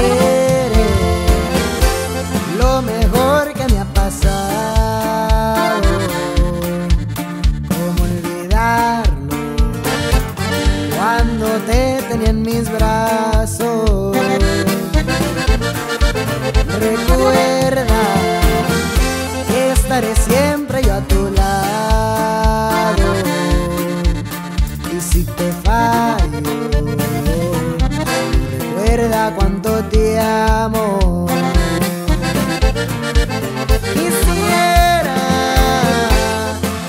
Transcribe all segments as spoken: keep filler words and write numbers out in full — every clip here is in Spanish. eres lo mejor que me ha pasado. ¿Cómo olvidarlo cuando te tenía en mis brazos? Recuerda que estaré siempre yo a tu lado, y si te fallo, recuerda cuánto te amo. Quisiera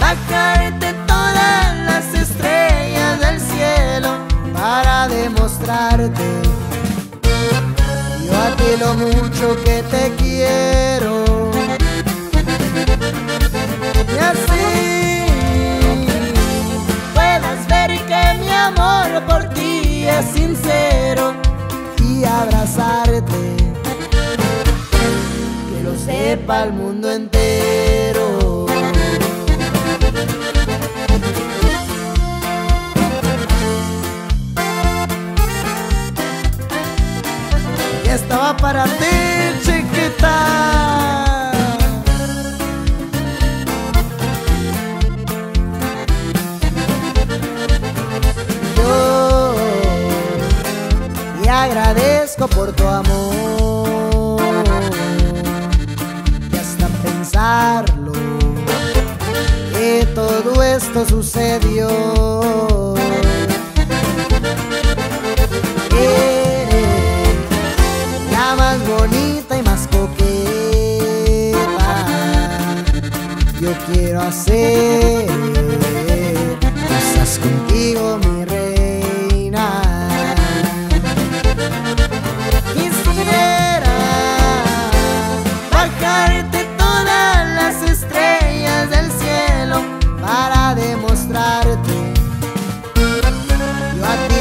bajarte todas las estrellas del cielo para demostrarte yo a ti lo mucho que te quiero. Y así puedas ver que mi amor por ti es sincero, y abrazarte, que lo sepa el mundo entero. Y esta va para ti, chiquita. Yo te agradezco por tu amor, y hasta pensarlo que todo esto sucedió. Eres la más bonita y más coqueta, yo quiero hacer cosas contigo, mi reina.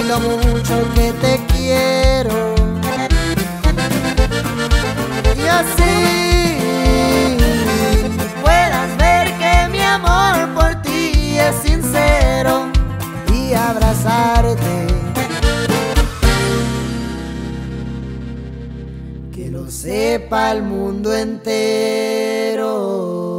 Lo mucho que te quiero. Y así puedas ver que mi amor por ti es sincero, y abrazarte, que lo sepa el mundo entero.